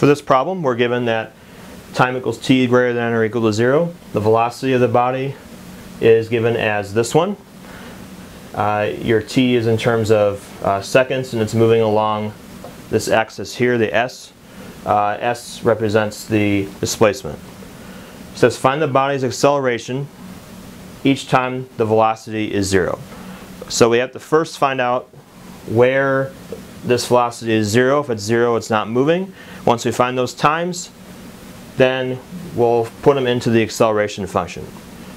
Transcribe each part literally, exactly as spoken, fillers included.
For this problem, we're given that time equals t greater than or equal to zero. The velocity of the body is given as this one. Uh, your t is in terms of uh, seconds, and it's moving along this axis here, the s. Uh, s represents the displacement. It says find the body's acceleration each time the velocity is zero. So we have to first find out where this velocity is zero. If it's zero, it's not moving. Once we find those times, then we'll put them into the acceleration function.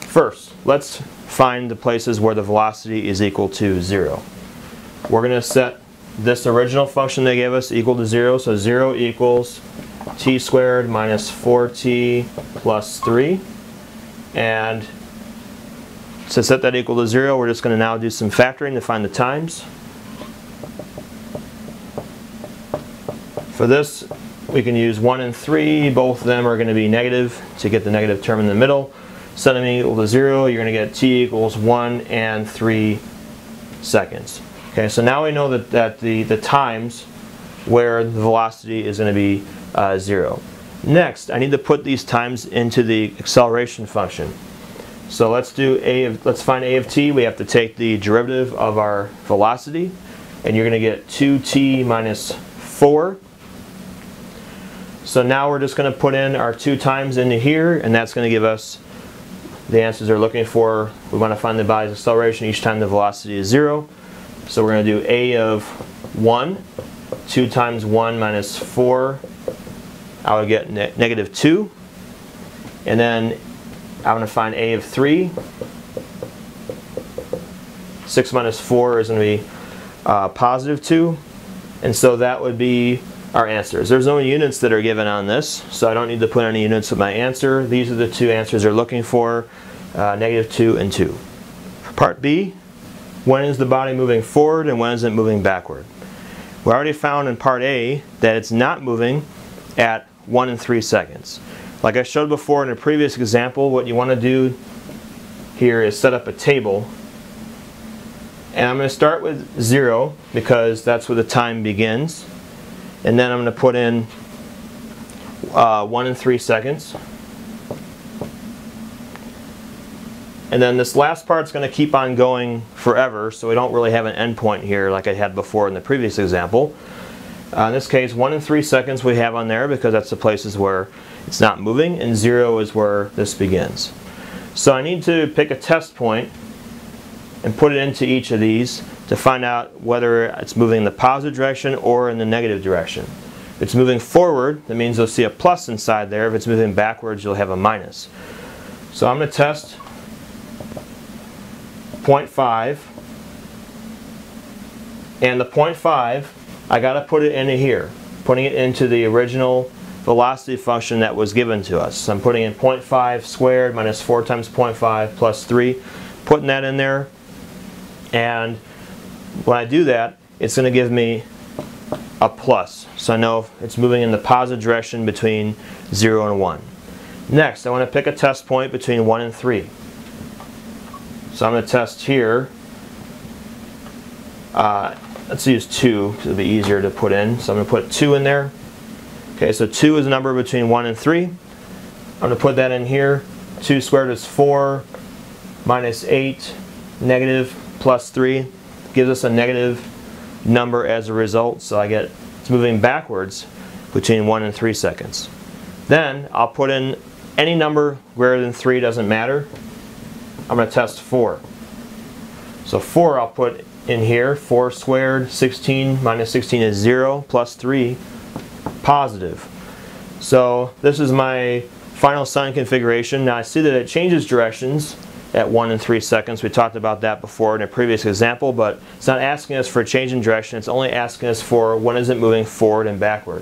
First, let's find the places where the velocity is equal to zero. We're going to set this original function they gave us equal to zero. So zero equals t squared minus four t plus three. And to set that equal to zero, we're just going to now do some factoring to find the times. For this, we can use one and three. Both of them are going to be negative to get the negative term in the middle. Set them equal to zero, you're going to get t equals one and three seconds. Okay, so now we know that, that the, the times where the velocity is going to be uh, zero. Next, I need to put these times into the acceleration function. So let's do a of, let's find a of t. We have to take the derivative of our velocity, and you're going to get two t minus four. So now we're just going to put in our two times into here, and that's going to give us the answers we're looking for. We want to find the body's acceleration each time the velocity is zero. So we're going to do a of one, two times one minus four, I would get ne negative two. And then I want to find a of three. six minus four is going to be uh, positive two. And so that would be our answers. There's no units that are given on this, so I don't need to put any units with my answer. These are the two answers you're looking for, uh, negative two and two. Part B, when is the body moving forward and when is it moving backward? We already found in part A that it's not moving at one and three seconds. Like I showed before in a previous example, what you want to do here is set up a table. And I'm going to start with zero because that's where the time begins. And then I'm going to put in uh, one and three seconds. And then this last part's going to keep on going forever, so we don't really have an endpoint here like I had before in the previous example. Uh, in this case, one and three seconds we have on there because that's the places where it's not moving, and zero is where this begins. So I need to pick a test point and put it into each of these to find out whether it's moving in the positive direction or in the negative direction. If it's moving forward, that means you'll see a plus inside there. If it's moving backwards, you'll have a minus. So I'm going to test zero point five, and the zero point five, I got to put it into here, putting it into the original velocity function that was given to us. So I'm putting in zero point five squared minus four times zero point five plus three, putting that in there. And when I do that, it's going to give me a plus. So I know it's moving in the positive direction between zero and one. Next, I want to pick a test point between one and three. So I'm going to test here. Uh, let's use two, because it'll be easier to put in. So I'm going to put two in there. Okay, so two is a number between one and three. I'm going to put that in here. two squared is four minus eight, negative plus three. Gives us a negative number as a result, so I get it's moving backwards between one and three seconds. Then I'll put in any number greater than three, doesn't matter. I'm going to test four. So four I'll put in here, four squared, sixteen minus sixteen is zero, plus three, positive. So this is my final sign configuration. Now I see that it changes directions at one and three seconds. We talked about that before in a previous example, but it's not asking us for a change in direction. It's only asking us for when is it moving forward and backward.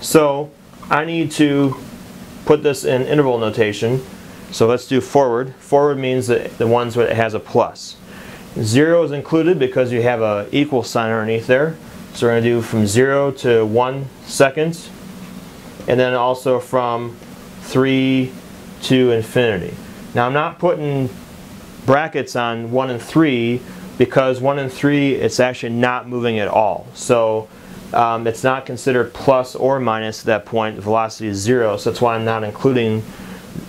So I need to put this in interval notation. So let's do forward. Forward means that the ones where it has a plus. Zero is included because you have an equal sign underneath there. So we're going to do from zero to one seconds, and then also from three to infinity. Now I'm not putting brackets on one and three because one and three, it's actually not moving at all. So Um, it's not considered plus or minus at that point. Velocity is zero, so that's why I'm not including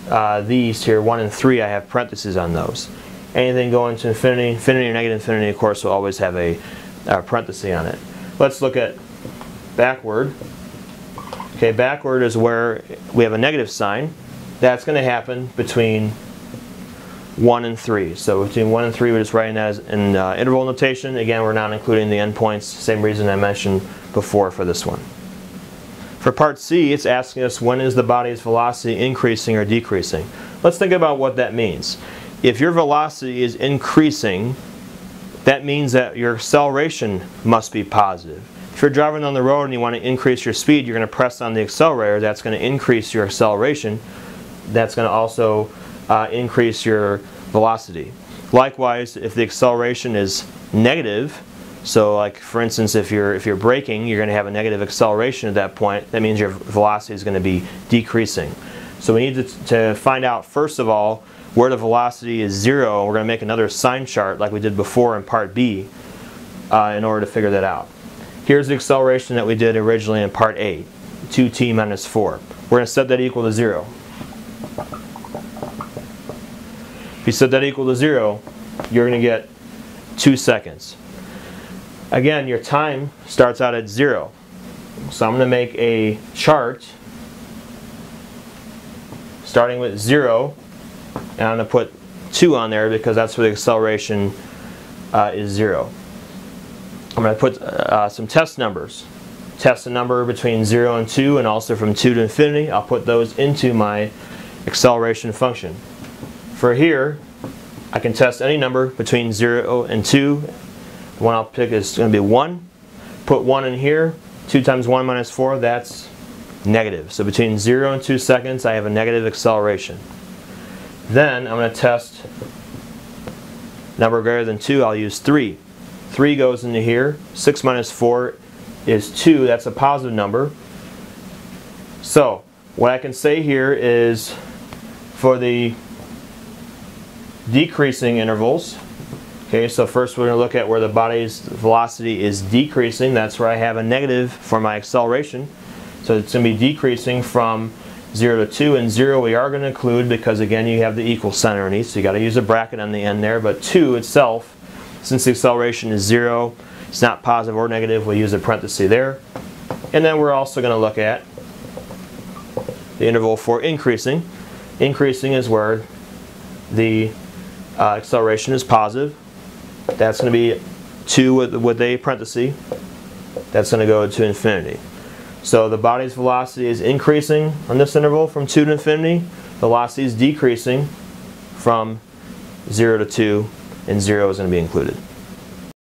uh, these here. One and three, I have parentheses on those. Anything going to infinity, infinity or negative infinity, of course, will always have a, a parenthesis on it. Let's look at backward. Okay, backward is where we have a negative sign. That's going to happen between one and three. So between one and three, we're just writing that as in uh, interval notation. Again, we're not including the endpoints. Same reason I mentioned before for this one. For part C, it's asking us when is the body's velocity increasing or decreasing. Let's think about what that means. If your velocity is increasing, that means that your acceleration must be positive. If you're driving on the road and you want to increase your speed, you're going to press on the accelerator. That's going to increase your acceleration. That's going to also uh, increase your velocity. Likewise, if the acceleration is negative, so like for instance, if you're, if you're braking, you're going to have a negative acceleration at that point. That means your velocity is going to be decreasing. So we need to, to find out, first of all, where the velocity is zero. We're going to make another sign chart like we did before in part B uh, in order to figure that out. Here's the acceleration that we did originally in part A, two t minus four. We're going to set that equal to zero. If you set that equal to zero, you're going to get two seconds. Again, your time starts out at zero. So I'm going to make a chart starting with zero. And I'm going to put two on there because that's where the acceleration uh, is zero. I'm going to put uh, some test numbers. Test a number between zero and two, and also from two to infinity. I'll put those into my acceleration function. For here, I can test any number between zero and two. The one I'll pick is going to be one. Put one in here. two times one minus four, that's negative. So between zero and two seconds, I have a negative acceleration. Then I'm going to test number greater than two. I'll use three. three goes into here. six minus four is two. That's a positive number. So what I can say here is for the decreasing intervals, okay, so first we're going to look at where the body's velocity is decreasing. That's where I have a negative for my acceleration. So it's going to be decreasing from zero to two, and zero we are going to include because again you have the equal sign underneath, so you got to use a bracket on the end there, but two itself, since the acceleration is zero, it's not positive or negative, we'll use a parenthesis there. And then we're also going to look at the interval for increasing. Increasing is where the uh, acceleration is positive. That's going to be two with, with a parenthesis. That's going to go to infinity. So the body's velocity is increasing on this interval from two to infinity. Velocity is decreasing from zero to two, and zero is going to be included.